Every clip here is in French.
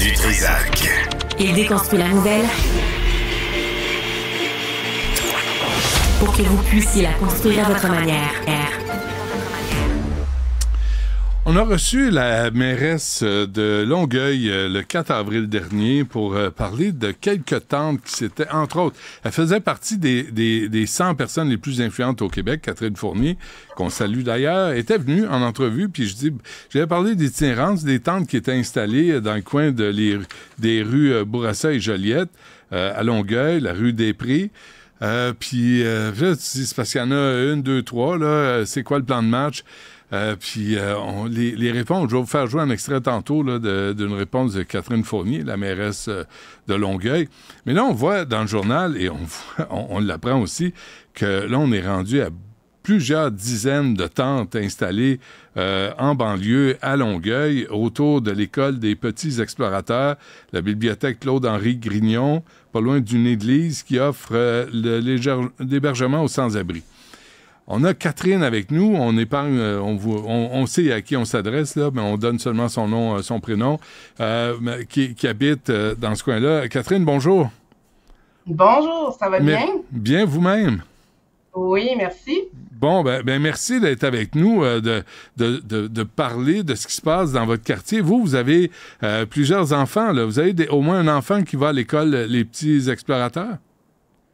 Dutrizac. Il déconstruit la nouvelle pour que vous puissiez la construire à votre manière. On a reçu la mairesse de Longueuil le 4 avril dernier pour parler de quelques tantes qui s'étaient, entre autres, elle faisait partie des 100 personnes les plus influentes au Québec, Catherine Fournier, qu'on salue d'ailleurs, était venue en entrevue, puis je dis, j'avais parlé d'itinérance, des tantes qui étaient installées dans le coin des rues Bourassa et Joliette, à Longueuil, la rue des Prés. C'est parce qu'il y en a une, deux, trois, là, c'est quoi le plan de match? Les réponses, je vais vous faire jouer un extrait tantôt d'une réponse de Catherine Fournier, la mairesse de Longueuil. Mais là, on voit dans le journal, et on l'apprend aussi, que là, on est rendu à plusieurs dizaines de tentes installées en banlieue à Longueuil, autour de l'école des Petits Explorateurs, la bibliothèque Claude-Henri Grignon, pas loin d'une église qui offre l'hébergement aux sans-abri. On a Catherine avec nous, on épargne, on sait à qui on s'adresse, là, mais on donne seulement son nom, son prénom, qui habite dans ce coin-là. Catherine, bonjour. Bonjour, ça va bien? Bien, vous-même? Oui, merci. Bon, merci d'être avec nous, de parler de ce qui se passe dans votre quartier. Vous avez plusieurs enfants, là. Vous avez au moins un enfant qui va à l'école, les Petits Explorateurs?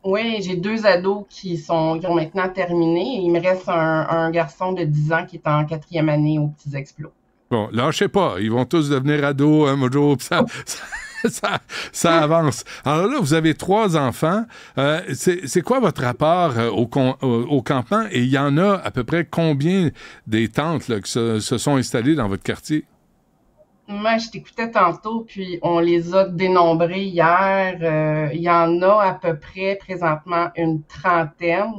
Oui, j'ai deux ados qui ont maintenant terminé. Il me reste un garçon de 10 ans qui est en 4e année aux Petits Explos. Bon, lâchez pas. Ils vont tous devenir ados un jour. Ça avance. Alors là, vous avez trois enfants. C'est quoi votre rapport au campement? Et il y en a à peu près combien des tentes là, qui se sont installées dans votre quartier? Moi, je t'écoutais tantôt, puis on les a dénombrés hier. Il y en a à peu près présentement une trentaine.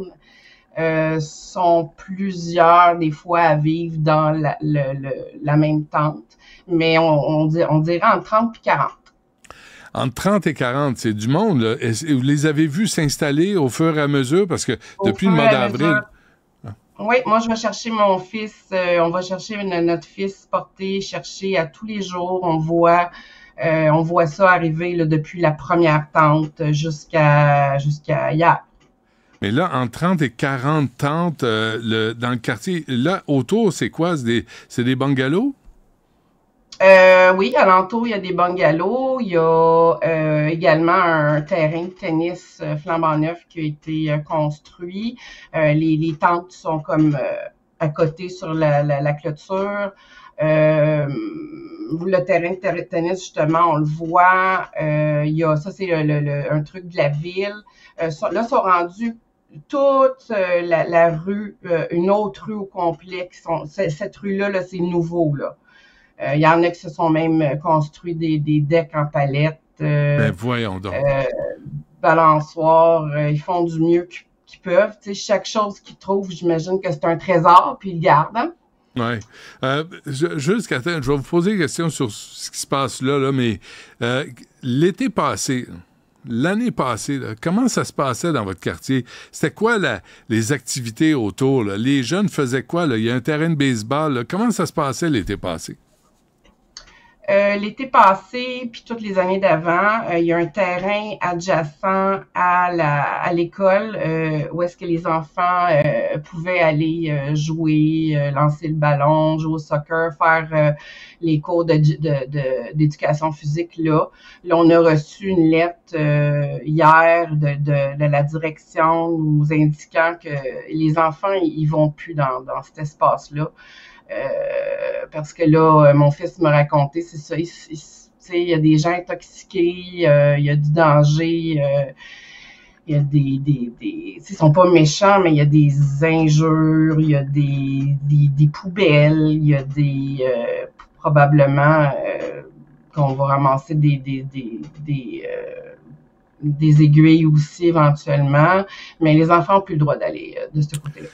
Sont plusieurs des fois à vivre dans la même tente. Mais on dirait entre 30 et 40. Entre 30 et 40, c'est du monde, là. Vous les avez vus s'installer au fur et à mesure? Parce que depuis le mois d'avril... Oui, moi, je vais chercher mon fils. On va chercher notre fils chercher à tous les jours. On voit ça arriver là, depuis la première tente jusqu'à hier. Mais là, en 30 et 40 tentes dans le quartier, là, autour, c'est quoi? C'est des bungalows? Oui, à l'entour, il y a des bungalows. Il y a également un terrain de tennis flambant neuf qui a été construit. Les tentes sont comme à côté sur la clôture. Le terrain de tennis, justement, on le voit. Ça, c'est un truc de la ville. Là, sont rendus toute la rue, une autre rue au complet. Cette rue-là, là, c'est nouveau, là. Il y en a qui se sont même construits des decks en palette, voyons donc. Balançoires, ils font du mieux qu'ils peuvent. Tu sais, chaque chose qu'ils trouvent, j'imagine que c'est un trésor, puis ils le gardent. Hein? Oui. Je vais vous poser une question sur ce qui se passe là mais l'été passé, l'année passée, là, comment ça se passait dans votre quartier? C'était quoi les activités autour? Là? Les jeunes faisaient quoi? Là? Il y a un terrain de baseball. Là. Comment ça se passait l'été passé? L'été passé, puis toutes les années d'avant, il y a un terrain adjacent à l'école où est-ce que les enfants pouvaient aller jouer, lancer le ballon, jouer au soccer, faire les cours d'éducation physique. Là, on a reçu une lettre hier de la direction nous indiquant que les enfants, ils vont plus dans cet espace-là. Parce que là, mon fils me racontait, c'est ça, il y a des gens intoxiqués, il y a du danger, il y a des ils sont pas méchants, mais il y a des injures, il y a des poubelles, il y a probablement qu'on va ramasser des aiguilles aussi éventuellement, mais les enfants n'ont plus le droit d'aller de ce côté-là.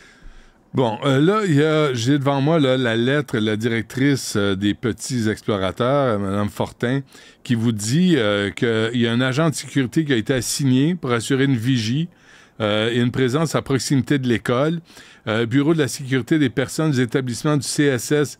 Bon, j'ai devant moi là, la lettre de la directrice des Petits Explorateurs, Mme Fortin, qui vous dit qu'il y a un agent de sécurité qui a été assigné pour assurer une vigie et une présence à proximité de l'école. Bureau de la sécurité des personnes des établissements du CSS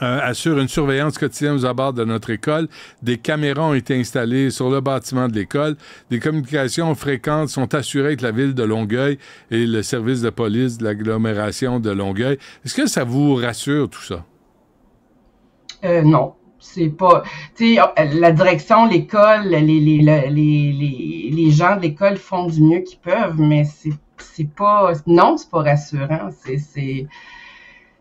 assure une surveillance quotidienne aux abords de notre école. Des caméras ont été installées sur le bâtiment de l'école. Des communications fréquentes sont assurées avec la ville de Longueuil et le service de police de l'agglomération de Longueuil. Est-ce que ça vous rassure, tout ça? Non. C'est pas, tu sais, la direction, l'école, les gens de l'école font du mieux qu'ils peuvent, mais c'est pas, non, c'est pas rassurant.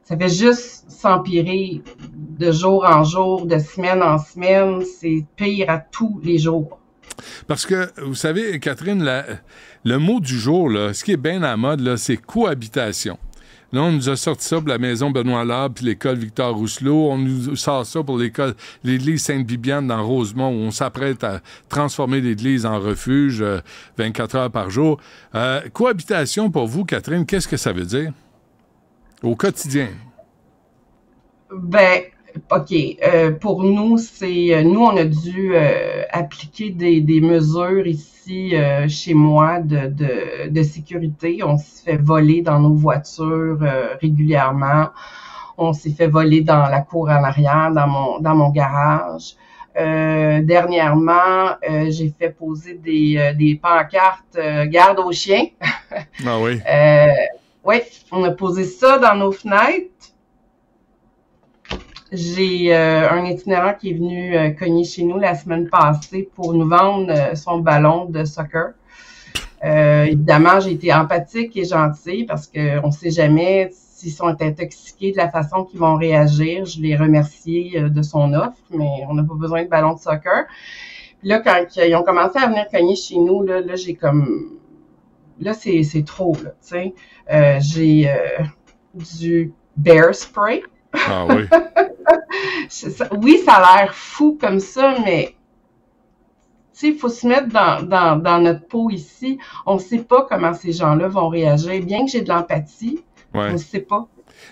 Ça fait juste s'empirer de jour en jour, de semaine en semaine. C'est pire à tous les jours. Parce que, vous savez, Catherine, le mot du jour, là, ce qui est bien à la mode, là, c'est cohabitation. Là, on nous a sorti ça pour la maison Benoît-Labre puis l'école Victor-Rousselot. On nous sort ça pour l'église Sainte-Bibiane dans Rosemont, où on s'apprête à transformer l'église en refuge 24 heures par jour. Cohabitation, pour vous, Catherine, qu'est-ce que ça veut dire au quotidien? Ben, OK. Pour nous, c'est... Nous, on a dû appliquer des mesures ici, chez moi, de sécurité. On s'est fait voler dans nos voitures régulièrement. On s'est fait voler dans la cour en arrière, dans mon garage. Dernièrement, j'ai fait poser des pancartes « Garde aux chiens ». Ah oui. Oui, on a posé ça dans nos fenêtres. J'ai un itinérant qui est venu cogner chez nous la semaine passée pour nous vendre son ballon de soccer. Évidemment, j'ai été empathique et gentille parce qu'on ne sait jamais s'ils sont intoxiqués de la façon qu'ils vont réagir. Je l'ai remercié de son offre, mais on n'a pas besoin de ballon de soccer. Puis là, quand ils ont commencé à venir cogner chez nous, là j'ai comme... Là, c'est trop, là, tu sais. J'ai du bear spray. Ah oui. Oui, ça a l'air fou comme ça, mais tu sais, il faut se mettre dans notre peau ici. On ne sait pas comment ces gens-là vont réagir. Bien que j'ai de l'empathie, ouais. On ne sait pas.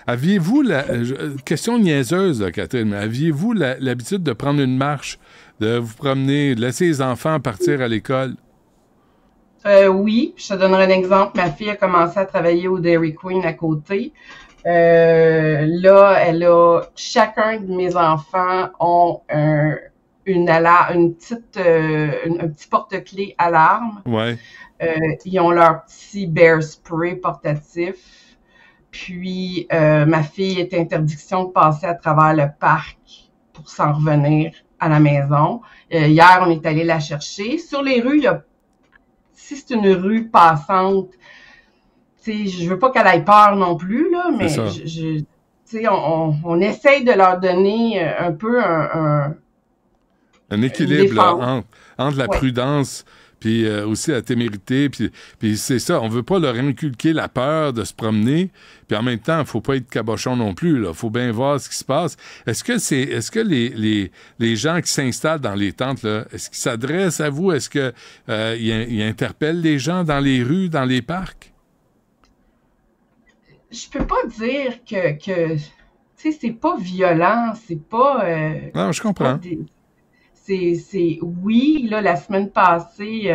Aviez-vous question niaiseuse, là, Catherine, mais aviez-vous l'habitude de prendre une marche, de vous promener, de laisser les enfants partir à l'école? Oui, je te donnerai un exemple. Ma fille a commencé à travailler au Dairy Queen à côté. Là, chacun de mes enfants ont un petit porte-clés alarme. Ouais. Ils ont leur petit bear spray portatif. Puis, ma fille est interdiction de passer à travers le parc pour s'en revenir à la maison. Hier, on est allé la chercher. Sur les rues, si c'est une rue passante, t'sais, je veux pas qu'elle aille peur non plus, là, mais on essaye de leur donner un peu un équilibre là, entre la prudence puis aussi la témérité. Puis c'est ça, on veut pas leur inculquer la peur de se promener. Puis en même temps, il faut pas être cabochon non plus. Il faut bien voir ce qui se passe. Est-ce que les gens qui s'installent dans les tentes, est-ce qu'ils s'adressent à vous? Est-ce qu'ils interpellent les gens dans les rues, dans les parcs? Je peux pas dire que tu sais, c'est pas violent, c'est pas... non, je comprends. Oui, là, la semaine passée,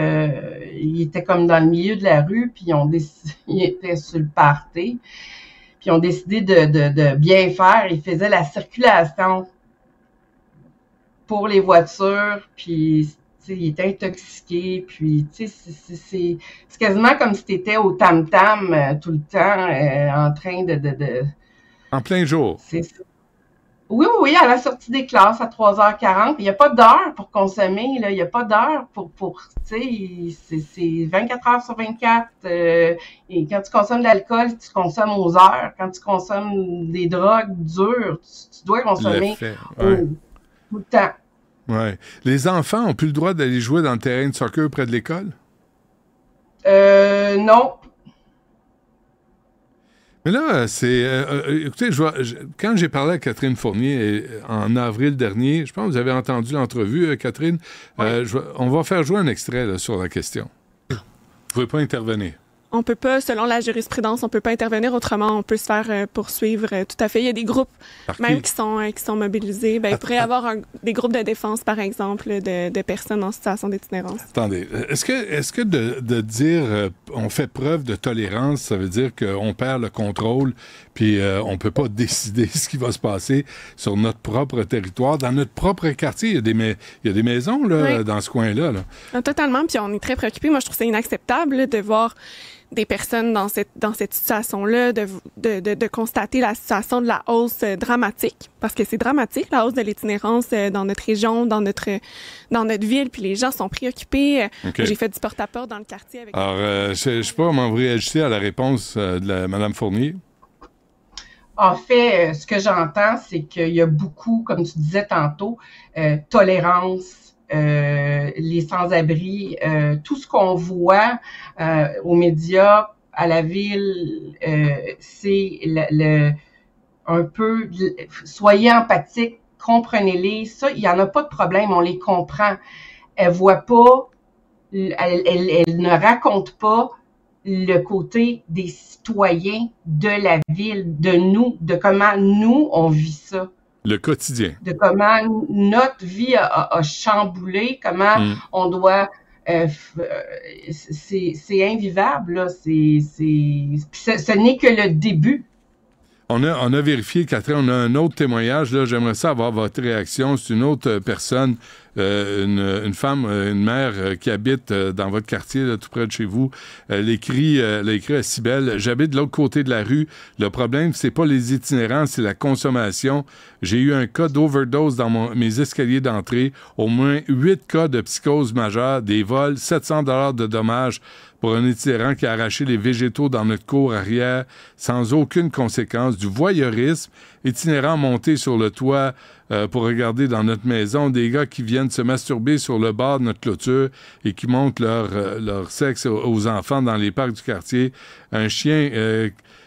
ils étaient comme dans le milieu de la rue, puis ils étaient sur le party, puis ils ont décidé de bien faire. Ils faisaient la circulation pour les voitures, puis... il est intoxiqué, puis tu sais, c'est quasiment comme si tu étais au Tam Tam tout le temps, en train de... En plein jour. C'est ça. Oui, à la sortie des classes, à 3h40, il n'y a pas d'heure pour consommer, là, il n'y a pas d'heure pour tu sais, c'est 24h/24, et quand tu consommes de l'alcool, tu consommes aux heures, quand tu consommes des drogues dures, tu dois consommer tout le temps. Ouais. Les enfants n'ont plus le droit d'aller jouer dans le terrain de soccer près de l'école? Non. Mais là, c'est... écoutez, quand j'ai parlé à Catherine Fournier en avril dernier, je pense que vous avez entendu l'entrevue, Catherine. Ouais. On va faire jouer un extrait là, sur la question. Vous ne pouvez pas intervenir. On peut pas, selon la jurisprudence, on peut pas intervenir autrement. On peut se faire poursuivre tout à fait. Il y a des groupes même qui sont mobilisés. Ben, il pourrait y avoir des groupes de défense, par exemple, de personnes en situation d'itinérance. Attendez, est-ce que de dire on fait preuve de tolérance, ça veut dire qu'on perd le contrôle puis on peut pas décider ce qui va se passer sur notre propre territoire, dans notre propre quartier? Il y a des maisons là, oui, dans ce coin-là. Là. Totalement, puis on est très préoccupés. Moi, je trouve ça inacceptable là, de voir des personnes dans cette situation-là, de constater la situation de la hausse dramatique, parce que c'est dramatique, la hausse de l'itinérance dans notre région, dans notre ville, puis les gens sont préoccupés. Okay. J'ai fait du porte-à-porte dans le quartier. Avec alors, je sais pas comment vous réagissez à la réponse de Mme Fournier. En fait, ce que j'entends, c'est qu'il y a beaucoup, comme tu disais tantôt, tolérance, les sans-abri, tout ce qu'on voit aux médias, à la ville, c'est un peu, soyez empathiques, comprenez-les, ça, il n'y en a pas de problème, on les comprend. Elle voit pas, elle ne raconte pas le côté des citoyens de la ville, de nous, de comment nous, on vit ça. Le quotidien. De comment notre vie a chamboulé, comment on doit... c'est invivable, là. Ce n'est que le début. On a vérifié, Catherine, on a un autre témoignage. J'aimerais ça avoir votre réaction. C'est une autre personne, une femme, une mère qui habite dans votre quartier, là, tout près de chez vous. Elle écrit à Cybèle, « J'habite de l'autre côté de la rue. Le problème, c'est pas les itinérants, c'est la consommation. J'ai eu un cas d'overdose dans mes escaliers d'entrée. Au moins 8 cas de psychose majeure, des vols, 700 $ de dommages pour un itinérant qui a arraché les végétaux dans notre cour arrière sans aucune conséquence, du voyeurisme, itinérant monté sur le toit pour regarder dans notre maison, des gars qui viennent se masturber sur le bord de notre clôture et qui montrent leur sexe aux enfants dans les parcs du quartier, un chien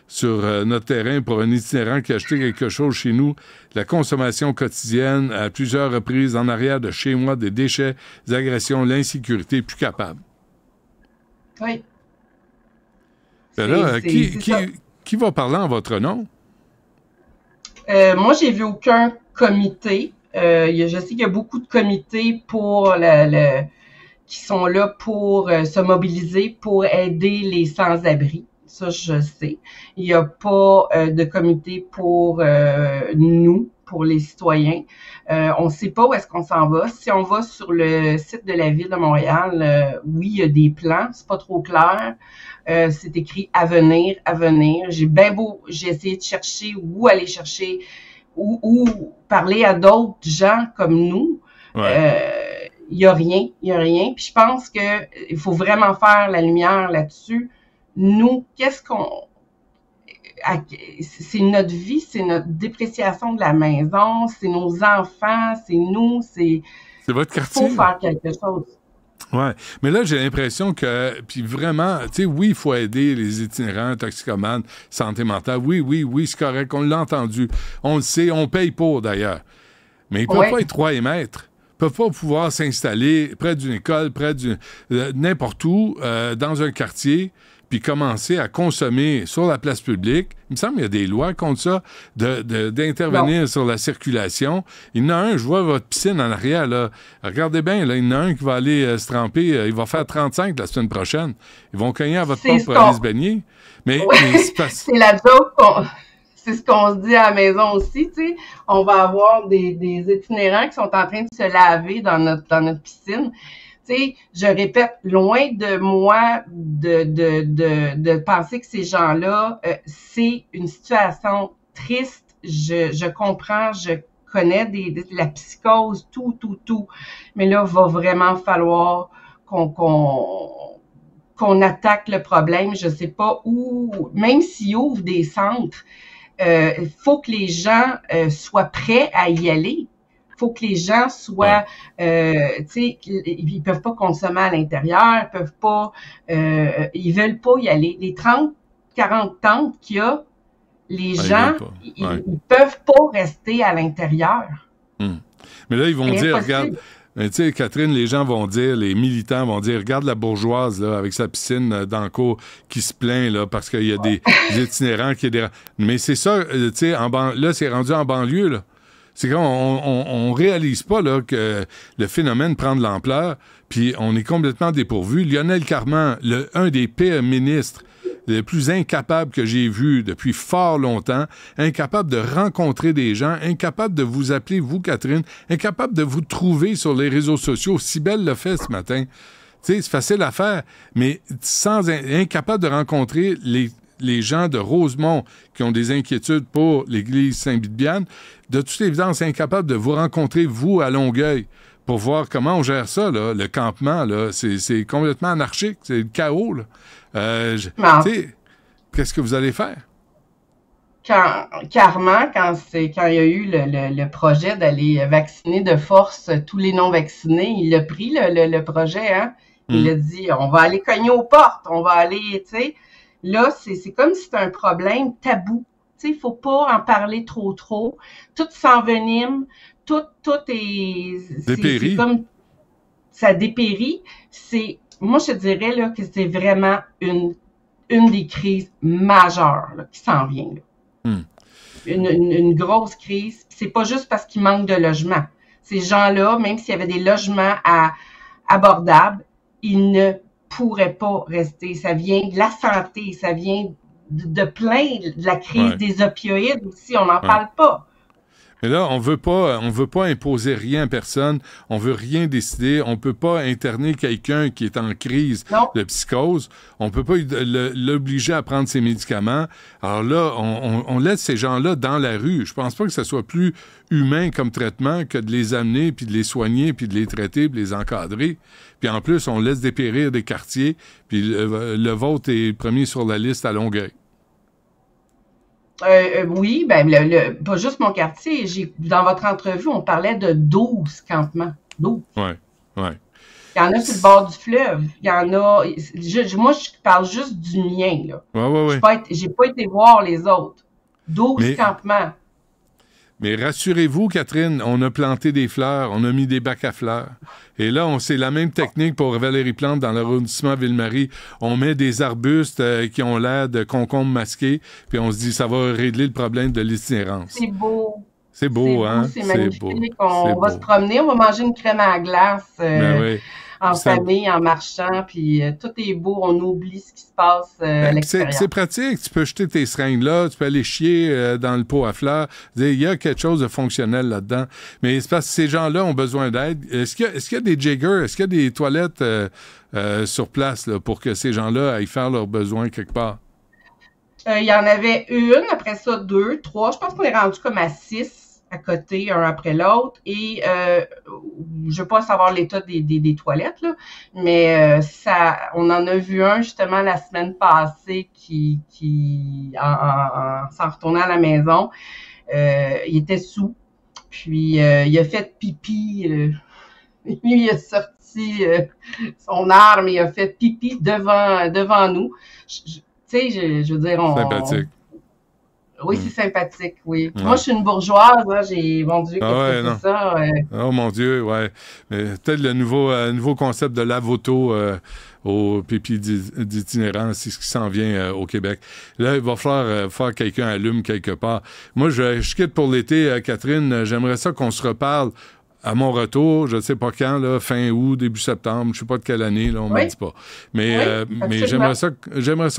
sur notre terrain pour un itinérant qui a acheté quelque chose chez nous, la consommation quotidienne à plusieurs reprises en arrière de chez moi, des déchets, des agressions, l'insécurité, plus capable. » Oui. Ben là, qui va parler en votre nom? Moi, j'ai vu aucun comité. Je sais qu'il y a beaucoup de comités pour qui sont là pour se mobiliser pour aider les sans-abri. Ça, je sais. Il n'y a pas de comité pour nous, pour les citoyens. On ne sait pas où est-ce qu'on s'en va. Si on va sur le site de la Ville de Montréal, oui, il y a des plans, c'est pas trop clair. C'est écrit « à venir, à venir ». J'ai bien beau, j'ai essayé de chercher où aller chercher, ou parler à d'autres gens comme nous. Ouais. Il n'y a rien. Puis je pense qu'il faut vraiment faire la lumière là-dessus. Nous, qu'est-ce qu'on... C'est notre vie, c'est notre dépréciation de la maison, c'est nos enfants, c'est nous, c'est... C'est votre quartier. Il faut faire quelque chose. Oui, mais là, j'ai l'impression que... Puis vraiment, tu sais, oui, il faut aider les itinérants, toxicomanes, santé mentale. Oui, c'est correct, on l'a entendu. On le sait, on paye pour, d'ailleurs. Mais ils ne peuvent pas être roi et maître. Ils ne peuvent pas pouvoir s'installer près d'une école, près d'une... n'importe où, dans un quartier... puis commencer à consommer sur la place publique. Il me semble qu'il y a des lois contre ça, d'intervenir sur la circulation. Il y en a un, je vois votre piscine en arrière, là. Regardez bien, là, il y en a un qui va aller se tremper. Il va faire 35 la semaine prochaine. Ils vont cogner à votre porte pour aller se baigner. Mais c'est la joke qu'on... C'est ce qu'on se dit à la maison aussi, tu sais. On va avoir des itinérants qui sont en train de se laver dans notre piscine. Tu sais, je répète, loin de moi de penser que ces gens-là, c'est une situation triste. Je comprends, je connais la psychose, tout. Mais là, il va vraiment falloir qu'on attaque le problème. Je sais pas où, même s'ils ouvrent des centres, il faut que les gens soient prêts à y aller. Faut que les gens soient, tu sais, ils peuvent pas consommer à l'intérieur, ils peuvent pas, ils veulent pas y aller. Les 30, 40 tentes qu'il y a, les gens, ils peuvent pas rester à l'intérieur. Mais là, ils vont dire, regarde, Mais tu sais, Catherine, les gens vont dire, les militants vont dire, regarde la bourgeoise là, avec sa piscine dans le cours qui se plaint là, parce qu'il y a des itinérants qui... Mais c'est ça, tu sais, là, c'est rendu en banlieue, là. C'est qu'on réalise pas là, que le phénomène prend de l'ampleur, puis on est complètement dépourvu. Lionel Carman, un des pires ministres, le plus incapable que j'ai vu depuis fort longtemps, incapable de rencontrer des gens, incapable de vous appeler, vous, Catherine, incapable de vous trouver sur les réseaux sociaux. Cybèle l'a fait ce matin. Tu sais, c'est facile à faire, mais incapable de rencontrer les gens de Rosemont qui ont des inquiétudes pour l'église Sainte-Bibiane, de toute évidence incapable de vous rencontrer, vous, à Longueuil, pour voir comment on gère ça, là, le campement. C'est complètement anarchique, c'est le chaos. Qu'est-ce que vous allez faire? Carrément, quand il y a eu le projet d'aller vacciner de force tous les non-vaccinés, il a pris le projet, hein? Il a dit, on va aller cogner aux portes, on va aller, tu sais... Là, c'est comme si c'était un problème tabou. Tu sais, il faut pas en parler trop. Tout s'envenime, tout est... C'est comme ça dépérit. Moi, je dirais là, que c'est vraiment une des crises majeures là, qui s'en vient. Là. Une grosse crise. C'est pas juste parce qu'il manque de logements. Ces gens-là, même s'il y avait des logements abordables, ils ne pourrait pas rester. Ça vient de la santé, ça vient de plein de la crise des opioïdes aussi, on n'en parle pas. Mais là, on veut pas imposer rien à personne, on veut rien décider, on peut pas interner quelqu'un qui est en crise de psychose, on peut pas l'obliger à prendre ses médicaments. Alors là, on laisse ces gens-là dans la rue. Je pense pas que ça soit plus humain comme traitement que de les amener, puis de les soigner, puis de les traiter, puis de les encadrer. Puis en plus, on laisse dépérir des quartiers, puis le vote est premier sur la liste à Longueuil. Oui, ben pas juste mon quartier. Dans votre entrevue, on parlait de 12 campements. 12. Oui. Il y en a sur le bord du fleuve. Il y en a... moi, je parle juste du mien, là. Oui. J'ai pas été voir les autres. 12 campements. Mais rassurez-vous, Catherine, on a planté des fleurs, on a mis des bacs à fleurs. Et là, c'est la même technique pour Valérie Plante dans l'arrondissement Villemarie. On met des arbustes qui ont l'air de concombres masqués, puis on se dit, ça va régler le problème de l'itinérance. C'est beau. C'est beau, hein? C'est magnifique. On va se promener, on va manger une crème à la glace en famille, en marchant, puis tout est beau, on oublie ce qui se passe à l'extérieur. C'est pratique, tu peux jeter tes seringues là, tu peux aller chier dans le pot à fleurs, il y a quelque chose de fonctionnel là-dedans. Mais c'est parce que ces gens-là ont besoin d'aide. Est-ce qu'il y a des jiggers, est-ce qu'il y a des toilettes sur place là, pour que ces gens-là aillent faire leurs besoins quelque part? Il y en avait une, après ça 2, 3. Je pense qu'on est rendu comme à 6. À côté, un après l'autre, et je ne veux pas savoir l'état des toilettes, là, mais ça, on en a vu un justement la semaine passée qui en s'en retournant à la maison, il était saoul, puis il a fait pipi, il a sorti son arme, il a fait pipi devant nous. Tu sais, je veux dire, sympathique. Oui, c'est sympathique, oui. Ouais. Moi, je suis une bourgeoise, hein, j'ai vendu ça. Oh mon Dieu, ouais. Peut-être le nouveau concept de lavoto aux pépis d'itinérants, c'est ce qui s'en vient au Québec. Là, il va falloir faire quelqu'un allume quelque part. Moi, je quitte pour l'été, Catherine. J'aimerais ça qu'on se reparle à mon retour, je ne sais pas quand, là, fin août, début septembre, je ne sais pas de quelle année, là, on ne me dit pas. Mais, mais j'aimerais ça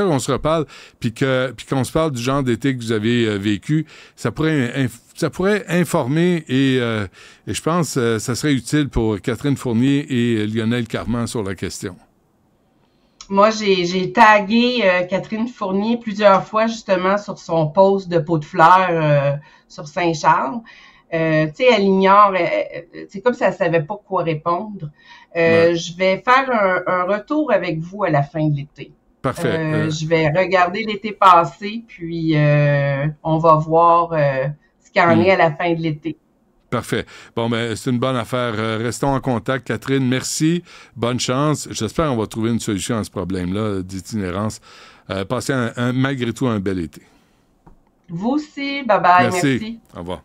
qu'on se reparle, puis qu'on se parle du genre d'été que vous avez vécu. Ça pourrait informer et je pense que ça serait utile pour Catherine Fournier et Lionel Carman sur la question. Moi, j'ai tagué Catherine Fournier plusieurs fois, justement, sur son post de pot de fleurs sur Saint-Charles. Tu sais, elle ignore, c'est comme si elle savait pas quoi répondre. Je vais faire un retour avec vous à la fin de l'été. Parfait. Je vais regarder l'été passé, puis on va voir ce qu'il en est à la fin de l'été. Parfait. Bon, ben, c'est une bonne affaire. Restons en contact, Catherine. Merci. Bonne chance. J'espère qu'on va trouver une solution à ce problème-là d'itinérance. Passez malgré tout un bel été. Vous aussi. Bye-bye. Merci. Au revoir.